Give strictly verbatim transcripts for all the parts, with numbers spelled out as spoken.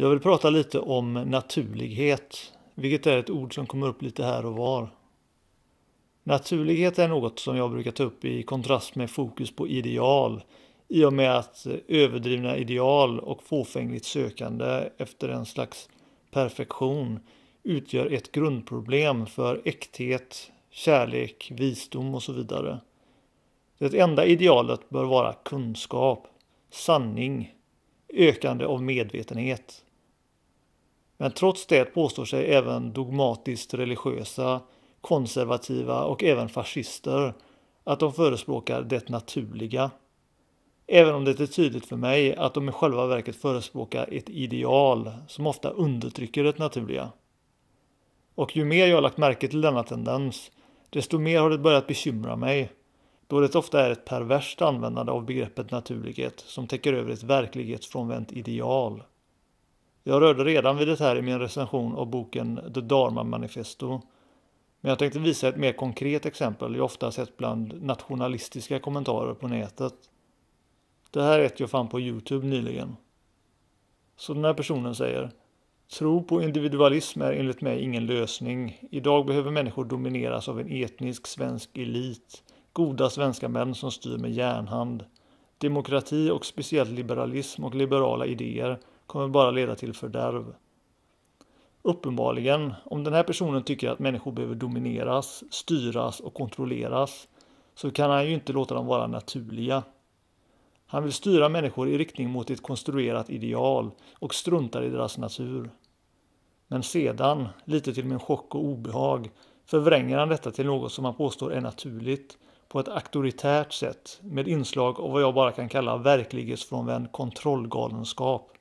Jag vill prata lite om naturlighet, vilket är ett ord som kommer upp lite här och var. Naturlighet är något som jag brukar ta upp i kontrast med fokus på ideal, i och med att överdrivna ideal och fåfängligt sökande efter en slags perfektion utgör ett grundproblem för äkthet, kärlek, visdom och så vidare. Det enda idealet bör vara kunskap, sanning, ökande av medvetenhet. Men trots det påstår sig även dogmatiskt religiösa, konservativa och även fascister att de förespråkar det naturliga. Även om det är tydligt för mig att de i själva verket förespråkar ett ideal som ofta undertrycker det naturliga. Och ju mer jag har lagt märke till denna tendens, desto mer har det börjat bekymra mig, då det ofta är ett perverst användande av begreppet naturlighet som täcker över ett verklighetsfrånvänt ideal. Jag rörde redan vid det här i min recension av boken The Dharma Manifesto, men jag tänkte visa ett mer konkret exempel jag ofta sett bland nationalistiska kommentarer på nätet. Det här är ett jag fann på YouTube nyligen. Så den här personen säger: tro på individualism är enligt mig ingen lösning. Idag behöver människor domineras av en etnisk svensk elit. Goda svenska män som styr med järnhand. Demokrati och speciellt liberalism och liberala idéer kommer bara leda till fördärv. Uppenbarligen, om den här personen tycker att människor behöver domineras, styras och kontrolleras, så kan han ju inte låta dem vara naturliga. Han vill styra människor i riktning mot ett konstruerat ideal och struntar i deras natur. Men sedan, lite till min chock och obehag, förvränger han detta till något som han påstår är naturligt på ett auktoritärt sätt med inslag av vad jag bara kan kalla verklighetsfrånvänd kontrollgalenskap.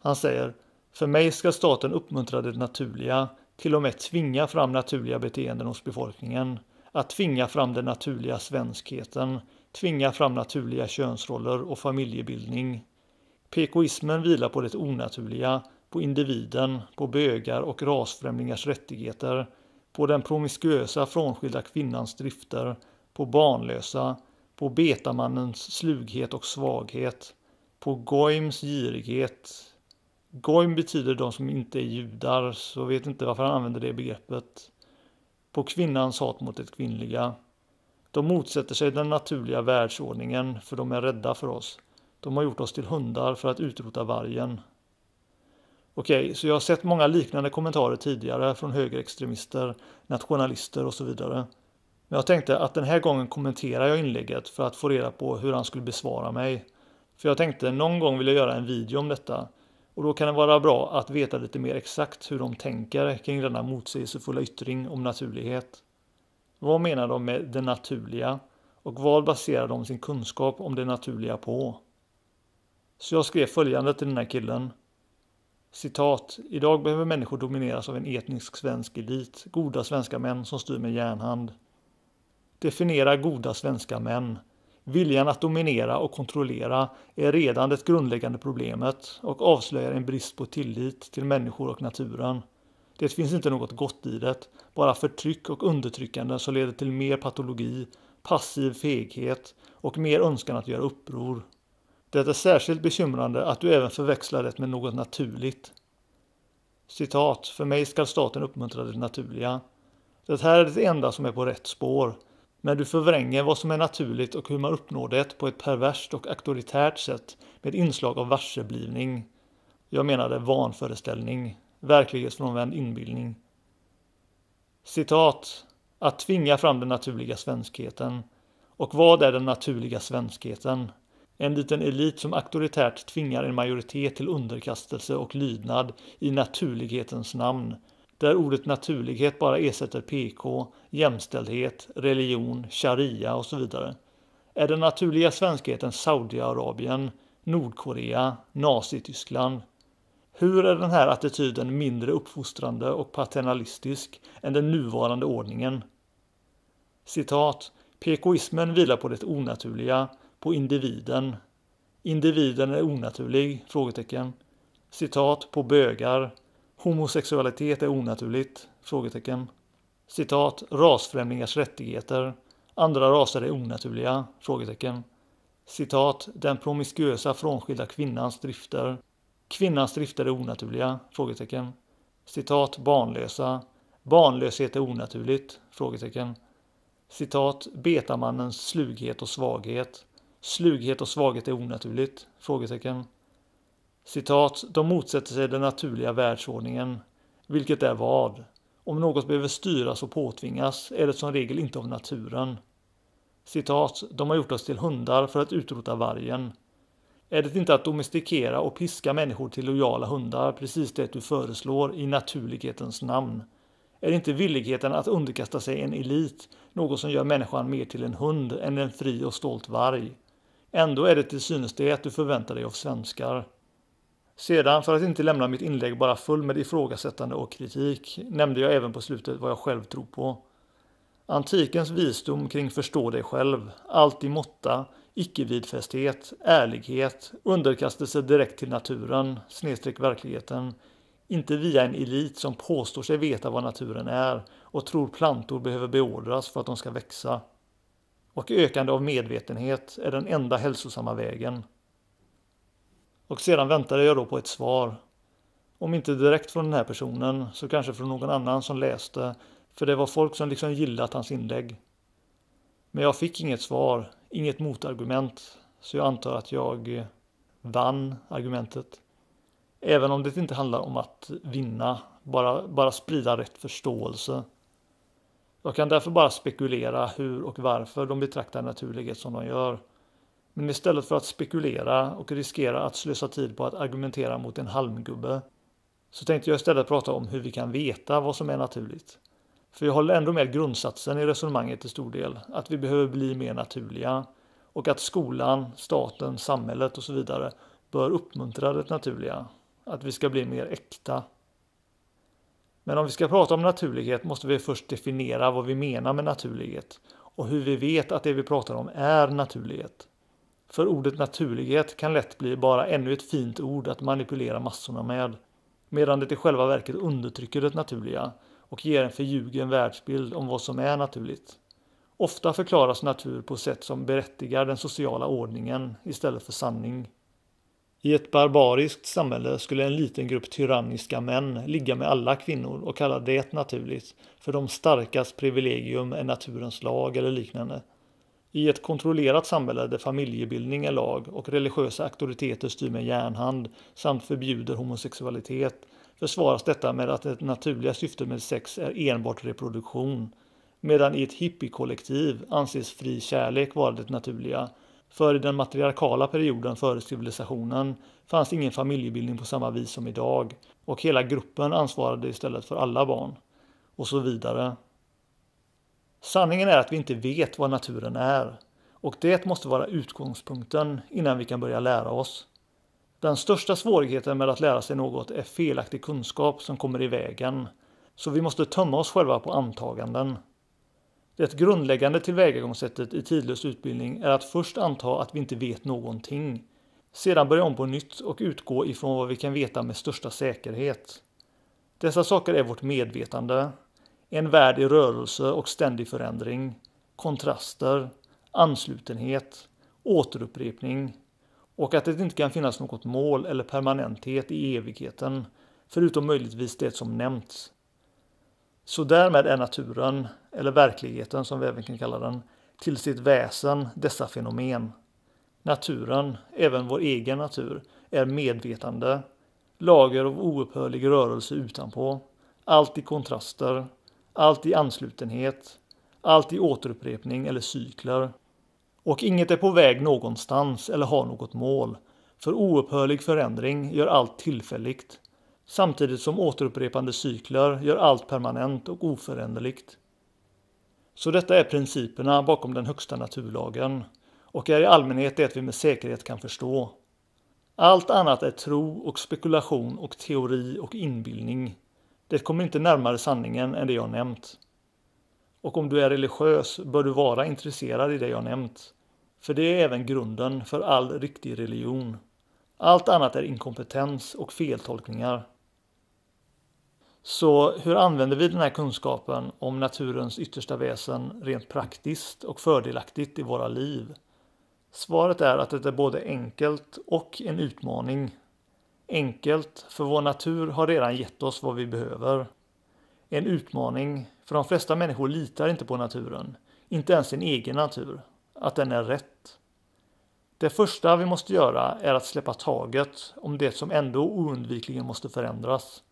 Han säger: för mig ska staten uppmuntra det naturliga, till och med tvinga fram naturliga beteenden hos befolkningen, att tvinga fram den naturliga svenskheten, tvinga fram naturliga könsroller och familjebildning. P K-ismen vilar på det onaturliga, på individen, på bögar och rasfrämlingars rättigheter, på den promiskuösa frånskilda kvinnans drifter, på barnlösa, på betamannens slughet och svaghet, på goims girighet. Goim betyder de som inte är judar, så vet inte varför han använder det begreppet. På kvinnans hat mot det kvinnliga. De motsätter sig den naturliga världsordningen för de är rädda för oss. De har gjort oss till hundar för att utrota vargen. Okej, så jag har sett många liknande kommentarer tidigare från högerextremister, nationalister och så vidare. Men jag tänkte att den här gången kommenterar jag inlägget för att få reda på hur han skulle besvara mig. För jag tänkte någon gång vill jag göra en video om detta. Och då kan det vara bra att veta lite mer exakt hur de tänker kring denna motsägelsefulla yttring om naturlighet. Vad menar de med det naturliga och vad baserar de sin kunskap om det naturliga på? Så jag skrev följande till den här killen. Citat: idag behöver människor domineras av en etnisk svensk elit, goda svenska män som styr med järnhand. Definiera goda svenska män. Viljan att dominera och kontrollera är redan det grundläggande problemet och avslöjar en brist på tillit till människor och naturen. Det finns inte något gott i det, bara förtryck och undertryckande som leder till mer patologi, passiv feghet och mer önskan att göra uppror. Det är särskilt bekymrande att du även förväxlar det med något naturligt. Citat: för mig ska staten uppmuntra det naturliga. Det här är det enda som är på rätt spår. Men du förvränger vad som är naturligt och hur man uppnår det på ett perverst och auktoritärt sätt med inslag av varseblivning. Jag menade vanföreställning, verklighetsfrånvänd inbildning. Citat: att tvinga fram den naturliga svenskheten. Och vad är den naturliga svenskheten? En liten elit som auktoritärt tvingar en majoritet till underkastelse och lydnad i naturlighetens namn. Där ordet naturlighet bara ersätter P K, jämställdhet, religion, sharia och så vidare. Är den naturliga svenskheten Saudiarabien, Nordkorea, Nazityskland? Hur är den här attityden mindre uppfostrande och paternalistisk än den nuvarande ordningen? Citat: P K-ismen vilar på det onaturliga, på individen. Individen är onaturlig? Frågetecken. Citat: på bögar. Homosexualitet är onaturligt? Frågetecken. Citat: rasfrämlingars rättigheter. Andra raser är onaturliga? Frågetecken. Citat: den promiskuösa frånskilda kvinnans drifter. Kvinnans drifter är onaturliga? Frågetecken. Citat barnlösa. Barnlöshet är onaturligt? Frågetecken. Citat betamannens slughet och svaghet. Slughet och svaghet är onaturligt? Frågetecken. Citat de motsätter sig den naturliga världsordningen. Vilket är vad? Om något behöver styras och påtvingas är det som regel inte av naturen. Citat, de har gjort oss till hundar för att utrota vargen. Är det inte att domestikera och piska människor till lojala hundar, precis det du föreslår i naturlighetens namn? Är det inte villigheten att underkasta sig en elit, något som gör människan mer till en hund än en fri och stolt varg? Ändå är det till synes det du förväntar dig av svenskar. Sedan, för att inte lämna mitt inlägg bara full med ifrågasättande och kritik, nämnde jag även på slutet vad jag själv tror på. Antikens visdom kring förstå dig själv, allt i måtta, icke-vidfästhet, ärlighet, underkastelse direkt till naturen, snedstreck verkligheten, inte via en elit som påstår sig veta vad naturen är och tror plantor behöver beordras för att de ska växa. Och ökande av medvetenhet är den enda hälsosamma vägen. Och sedan väntade jag då på ett svar. Om inte direkt från den här personen så kanske från någon annan som läste, för det var folk som liksom gillat hans inlägg. Men jag fick inget svar, inget motargument, så jag antar att jag vann argumentet. Även om det inte handlar om att vinna, bara, bara sprida rätt förståelse. Jag kan därför bara spekulera hur och varför de betraktar naturlighet som de gör. Men istället för att spekulera och riskera att slösa tid på att argumentera mot en halmgubbe, så tänkte jag istället prata om hur vi kan veta vad som är naturligt. För jag håller ändå med grundsatsen i resonemanget till stor del, att vi behöver bli mer naturliga och att skolan, staten, samhället och så vidare bör uppmuntra det naturliga, att vi ska bli mer äkta. Men om vi ska prata om naturlighet måste vi först definiera vad vi menar med naturlighet och hur vi vet att det vi pratar om är naturlighet. För ordet naturlighet kan lätt bli bara ännu ett fint ord att manipulera massorna med, medan det i själva verket undertrycker det naturliga och ger en förljugen världsbild om vad som är naturligt. Ofta förklaras natur på sätt som berättigar den sociala ordningen istället för sanning. I ett barbariskt samhälle skulle en liten grupp tyranniska män ligga med alla kvinnor och kalla det naturligt, för de starkas privilegium är naturens lag eller liknande. I ett kontrollerat samhälle där familjebildning är lag och religiösa auktoriteter styr med järnhand samt förbjuder homosexualitet, försvaras detta med att det naturliga syftet med sex är enbart reproduktion, medan i ett hippiekollektiv anses fri kärlek vara det naturliga, för i den matriarkala perioden före civilisationen fanns ingen familjebildning på samma vis som idag och hela gruppen ansvarade istället för alla barn, och så vidare. Sanningen är att vi inte vet vad naturen är, och det måste vara utgångspunkten innan vi kan börja lära oss. Den största svårigheten med att lära sig något är felaktig kunskap som kommer i vägen, så vi måste tömma oss själva på antaganden. Det grundläggande tillvägagångssättet i tidlös utbildning är att först anta att vi inte vet någonting, sedan börja om på nytt och utgå ifrån vad vi kan veta med största säkerhet. Dessa saker är vårt medvetande, en värld i rörelse och ständig förändring, kontraster, anslutenhet, återupprepning och att det inte kan finnas något mål eller permanenthet i evigheten, förutom möjligtvis det som nämnts. Så därmed är naturen, eller verkligheten som vi även kan kalla den, till sitt väsen dessa fenomen. Naturen, även vår egen natur, är medvetande, lager av oupphörlig rörelse utanpå, allt i kontraster, allt i anslutenhet, allt i återupprepning eller cykler. Och inget är på väg någonstans eller har något mål, för oupphörlig förändring gör allt tillfälligt, samtidigt som återupprepande cykler gör allt permanent och oföränderligt. Så detta är principerna bakom den högsta naturlagen, och är i allmänhet det vi med säkerhet kan förstå. Allt annat är tro och spekulation och teori och inbildning. Det kommer inte närmare sanningen än det jag nämnt. Och om du är religiös bör du vara intresserad i det jag nämnt. För det är även grunden för all riktig religion. Allt annat är inkompetens och feltolkningar. Så hur använder vi den här kunskapen om naturens yttersta väsen rent praktiskt och fördelaktigt i våra liv? Svaret är att det är både enkelt och en utmaning. Enkelt, för vår natur har redan gett oss vad vi behöver. En utmaning, för de flesta människor litar inte på naturen, inte ens sin egen natur, att den är rätt. Det första vi måste göra är att släppa taget om det som ändå oundvikligen måste förändras.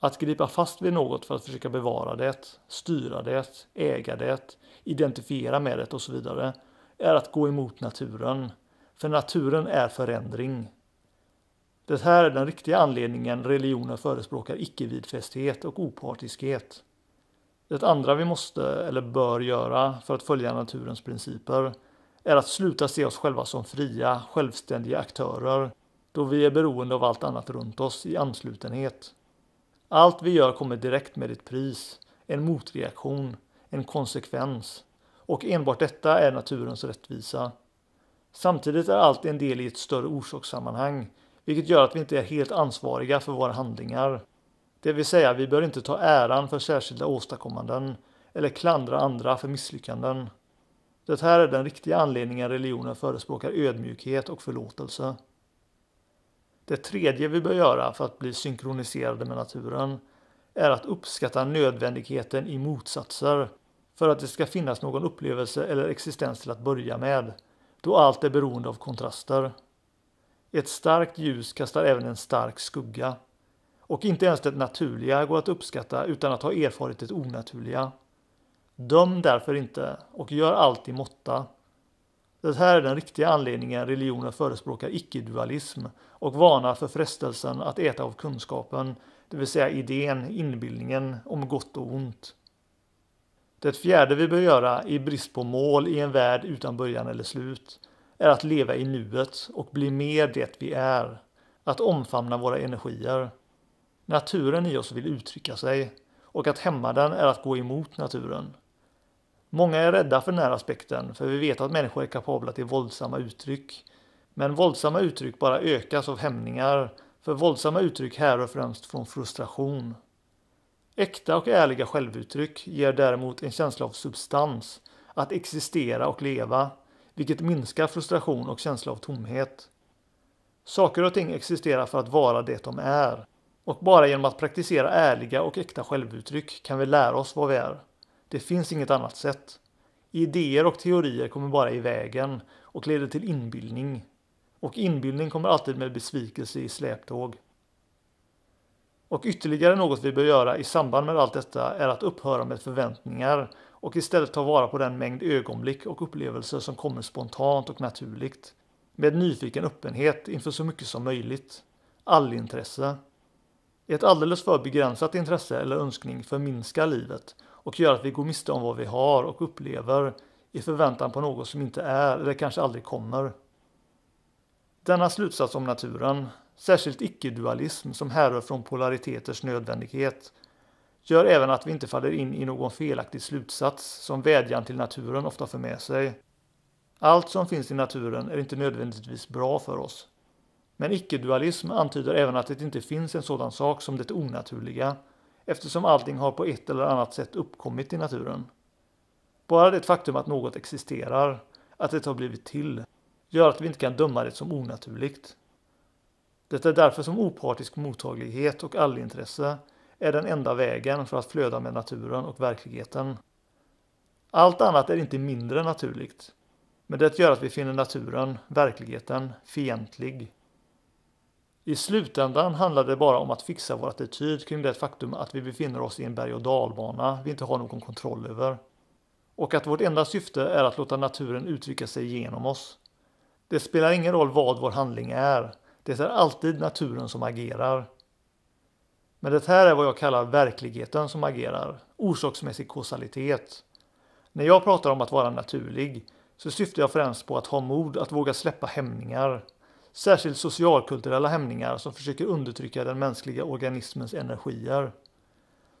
Att gripa fast vid något för att försöka bevara det, styra det, äga det, identifiera med det och så vidare, är att gå emot naturen, för naturen är förändring. Det här är den riktiga anledningen religionen förespråkar icke-vidfästhet och opartiskhet. Det andra vi måste eller bör göra för att följa naturens principer är att sluta se oss själva som fria, självständiga aktörer, då vi är beroende av allt annat runt oss i anslutenhet. Allt vi gör kommer direkt med ett pris, en motreaktion, en konsekvens, och enbart detta är naturens rättvisa. Samtidigt är allt en del i ett större orsakssammanhang, vilket gör att vi inte är helt ansvariga för våra handlingar. Det vill säga, vi bör inte ta äran för särskilda åstadkommanden eller klandra andra för misslyckanden. Det här är den riktiga anledningen religionen förespråkar ödmjukhet och förlåtelse. Det tredje vi bör göra för att bli synkroniserade med naturen är att uppskatta nödvändigheten i motsatser för att det ska finnas någon upplevelse eller existens till att börja med, då allt är beroende av kontraster. Ett starkt ljus kastar även en stark skugga, och inte ens det naturliga går att uppskatta utan att ha erfarit det onaturliga. Döm därför inte och gör allt i måtta. Det här är den riktiga anledningen religionen förespråkar icke-dualism och varnar för frestelsen att äta av kunskapen, det vill säga idén, inbildningen om gott och ont. Det fjärde vi bör göra i brist på mål i en värld utan början eller slut är att leva i nuet och bli mer det vi är, att omfamna våra energier. Naturen i oss vill uttrycka sig, och att hämma den är att gå emot naturen. Många är rädda för den här aspekten, för vi vet att människor är kapabla till våldsamma uttryck. Men våldsamma uttryck bara ökas av hämningar, för våldsamma uttryck härrör främst från frustration. Äkta och ärliga självuttryck ger däremot en känsla av substans, att existera och leva, vilket minskar frustration och känsla av tomhet. Saker och ting existerar för att vara det de är, och bara genom att praktisera ärliga och äkta självuttryck kan vi lära oss vad vi är. Det finns inget annat sätt. Idéer och teorier kommer bara i vägen och leder till inbildning, och inbildning kommer alltid med besvikelse i släptåg. Och ytterligare något vi bör göra i samband med allt detta är att upphöra med förväntningar och istället ta vara på den mängd ögonblick och upplevelser som kommer spontant och naturligt, med nyfiken öppenhet inför så mycket som möjligt. Allintresse. Ett alldeles för begränsat intresse eller önskning förminskar livet och gör att vi går miste om vad vi har och upplever i förväntan på något som inte är eller kanske aldrig kommer. Denna slutsats om naturen, särskilt icke-dualism som härrör från polariteters nödvändighet, gör även att vi inte faller in i någon felaktig slutsats som vädjan till naturen ofta för med sig. Allt som finns i naturen är inte nödvändigtvis bra för oss. Men icke-dualism antyder även att det inte finns en sådan sak som det onaturliga, eftersom allting har på ett eller annat sätt uppkommit i naturen. Bara det faktum att något existerar, att det har blivit till, gör att vi inte kan döma det som onaturligt. Det är därför som opartisk mottaglighet och allintresse är den enda vägen för att flöda med naturen och verkligheten. Allt annat är inte mindre naturligt, men det gör att vi finner naturen, verkligheten, fientlig. I slutändan handlar det bara om att fixa vår attityd kring det faktum att vi befinner oss i en berg- och dalbana vi inte har någon kontroll över, och att vårt enda syfte är att låta naturen uttrycka sig genom oss. Det spelar ingen roll vad vår handling är, det är alltid naturen som agerar. Men det här är vad jag kallar verkligheten som agerar, orsaksmässig kausalitet. När jag pratar om att vara naturlig så syftar jag främst på att ha mod att våga släppa hämningar, särskilt socialkulturella hämningar som försöker undertrycka den mänskliga organismens energier.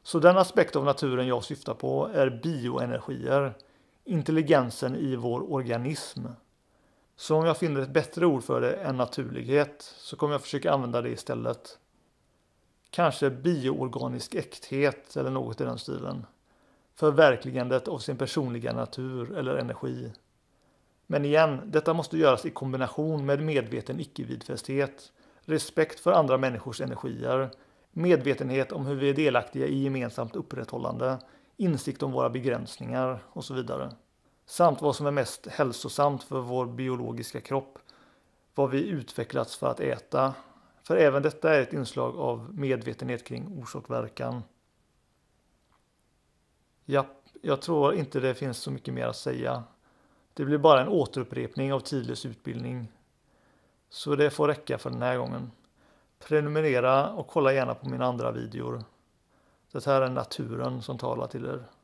Så den aspekt av naturen jag syftar på är bioenergier, intelligensen i vår organism. Så om jag finner ett bättre ord för det än naturlighet så kommer jag försöka använda det istället. Kanske bioorganisk äkthet eller något i den stilen. Förverkligandet av sin personliga natur eller energi. Men igen, detta måste göras i kombination med medveten icke-vidfästhet, respekt för andra människors energier, medvetenhet om hur vi är delaktiga i gemensamt upprätthållande, insikt om våra begränsningar och så vidare. Samt vad som är mest hälsosamt för vår biologiska kropp, vad vi utvecklats för att äta. För även detta är ett inslag av medvetenhet kring orsak-verkan. Ja, jag tror inte det finns så mycket mer att säga. Det blir bara en återupprepning av Tidlös utbildning. Så det får räcka för den här gången. Prenumerera och kolla gärna på mina andra videor. Det här är naturen som talar till er.